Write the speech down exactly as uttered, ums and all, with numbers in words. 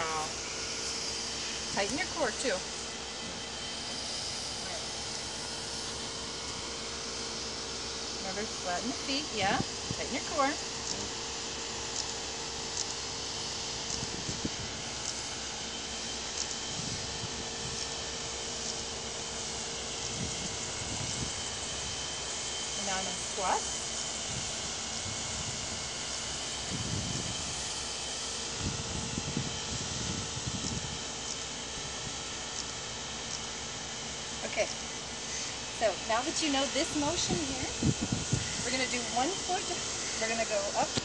now. Tighten your cord too. Remember, flatten the feet, yeah. Tighten your cord. And now I'm going to squat. Okay, so now that you know this motion here, we're going to do one foot, we're going to go up